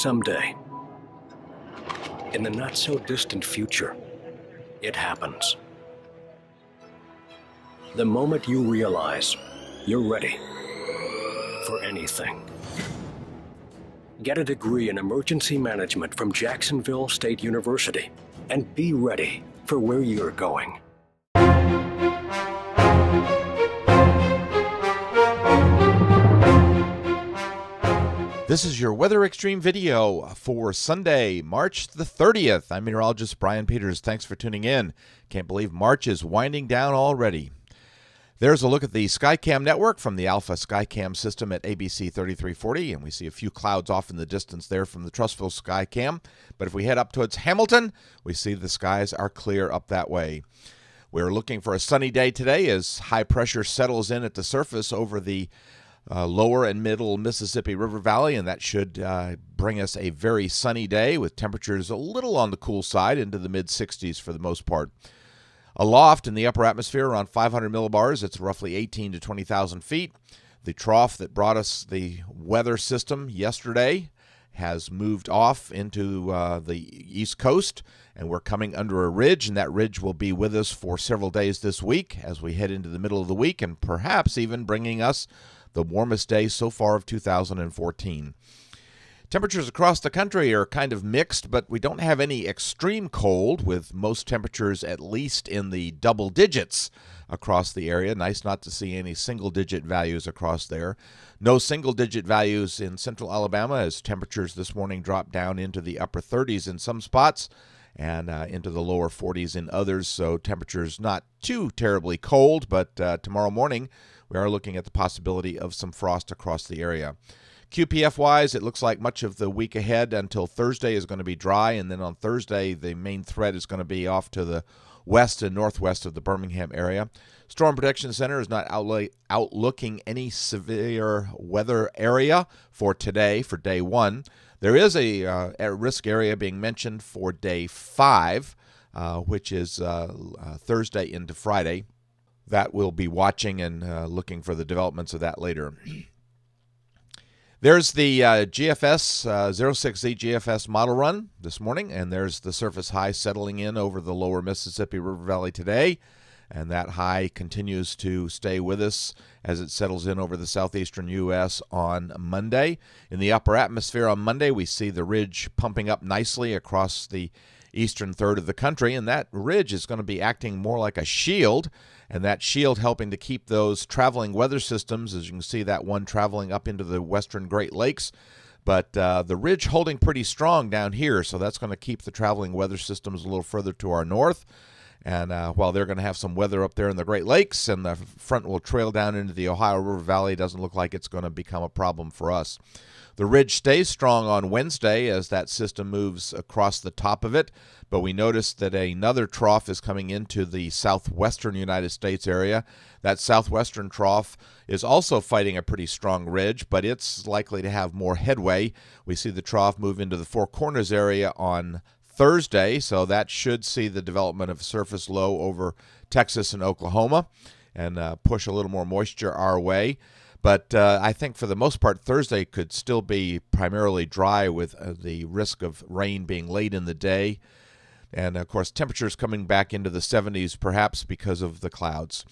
someday. In the not-so-distant future, it happens. The moment you realize you're ready for anything. Get a degree in emergency management from Jacksonville State University and be ready for where you're going. This is your Weather Extreme video for Sunday, March the 30th. I'm meteorologist Brian Peters. Thanks for tuning in. Can't believe March is winding down already. There's a look at the Skycam network from the Alpha Skycam system at ABC 33/40, and we see a few clouds off in the distance there from the Trussville Skycam. But if we head up towards Hamilton, we see the skies are clear up that way. We're looking for a sunny day today as high pressure settles in at the surface over the lower and middle Mississippi River Valley, and that should bring us a very sunny day with temperatures a little on the cool side into the mid-60s for the most part. Aloft in the upper atmosphere around 500 millibars, it's roughly 18 to 20,000 feet. The trough that brought us the weather system yesterday has moved off into the East Coast, and we're coming under a ridge, and that ridge will be with us for several days this week as we head into the middle of the week, and perhaps even bringing us the warmest day so far of 2014. Temperatures across the country are kind of mixed, but we don't have any extreme cold, with most temperatures at least in the double digits across the area. Nice not to see any single-digit values across there. No single-digit values in central Alabama as temperatures this morning dropped down into the upper 30s in some spots and into the lower 40s in others, so temperatures not too terribly cold, but tomorrow morning we are looking at the possibility of some frost across the area. QPF-wise, it looks like much of the week ahead until Thursday is going to be dry, and then on Thursday, the main threat is going to be off to the west and northwest of the Birmingham area. Storm Prediction Center is not outlooking any severe weather area for today, for day one. There is a risk area being mentioned for day five, which is Thursday into Friday. That we'll be watching and looking for the developments of that later. There's the GFS 06Z GFS model run this morning, and there's the surface high settling in over the lower Mississippi River Valley today, and that high continues to stay with us as it settles in over the southeastern U.S. on Monday. In the upper atmosphere on Monday, we see the ridge pumping up nicely across the eastern third of the country, and that ridge is going to be acting more like a shield, and that shield helping to keep those traveling weather systems, as you can see that one traveling up into the western Great Lakes, but the ridge holding pretty strong down here, so that's going to keep the traveling weather systems a little further to our north, and while they're going to have some weather up there in the Great Lakes, and the front will trail down into the Ohio River Valley, doesn't look like it's going to become a problem for us. The ridge stays strong on Wednesday as that system moves across the top of it, but we notice that another trough is coming into the southwestern United States area. That southwestern trough is also fighting a pretty strong ridge, but it's likely to have more headway. We see the trough move into the Four Corners area on Thursday, so that should see the development of surface low over Texas and Oklahoma and push a little more moisture our way. But I think for the most part, Thursday could still be primarily dry with the risk of rain being late in the day. And, of course, temperatures coming back into the 70s, perhaps because of the clouds.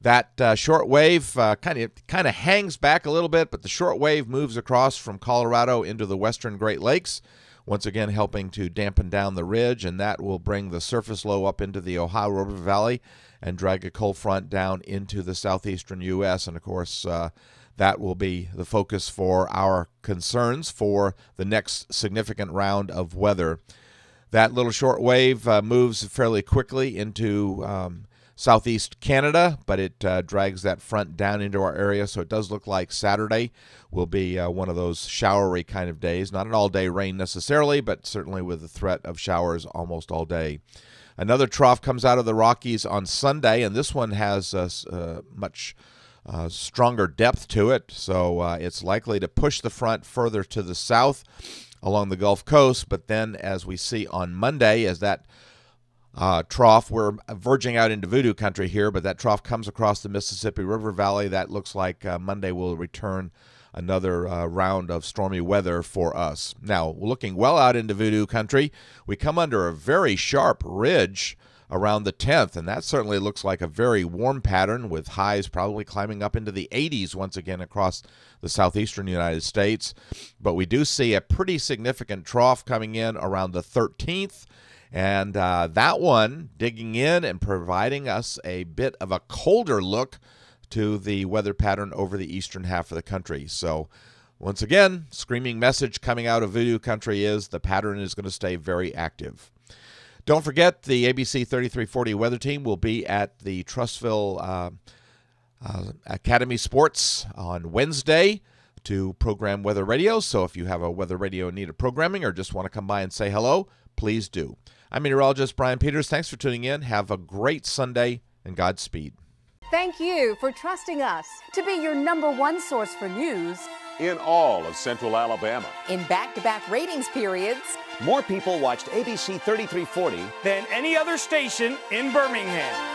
That short wave kind of hangs back a little bit, but the short wave moves across from Colorado into the western Great Lakes, once again helping to dampen down the ridge, and that will bring the surface low up into the Ohio River Valley and drag a cold front down into the southeastern U.S. And, of course, that will be the focus for our concerns for the next significant round of weather. That little short wave moves fairly quickly into Southeast Canada, but it drags that front down into our area, so it does look like Saturday will be one of those showery kind of days. Not an all-day rain necessarily, but certainly with the threat of showers almost all day. Another trough comes out of the Rockies on Sunday, and this one has a much stronger depth to it, so it's likely to push the front further to the south along the Gulf Coast, but then as we see on Monday, as that trough. We're verging out into voodoo country here, but that trough comes across the Mississippi River Valley. That looks like Monday will return another round of stormy weather for us. Now, looking well out into Voodoo Country, we come under a very sharp ridge around the 10th, and that certainly looks like a very warm pattern with highs probably climbing up into the 80s once again across the southeastern United States. But we do see a pretty significant trough coming in around the 13th, and that one digging in and providing us a bit of a colder look to the weather pattern over the eastern half of the country. So once again, screaming message coming out of Voodoo Country is the pattern is going to stay very active. Don't forget, the ABC 33/40 weather team will be at the Trustville Academy Sports on Wednesday to program weather radio. So if you have a weather radio in need of programming or just want to come by and say hello, please do. I'm meteorologist Brian Peters. Thanks for tuning in. Have a great Sunday and Godspeed. Thank you for trusting us to be your #1 source for news in all of Central Alabama. In back-to-back ratings periods, more people watched ABC 33/40 than any other station in Birmingham.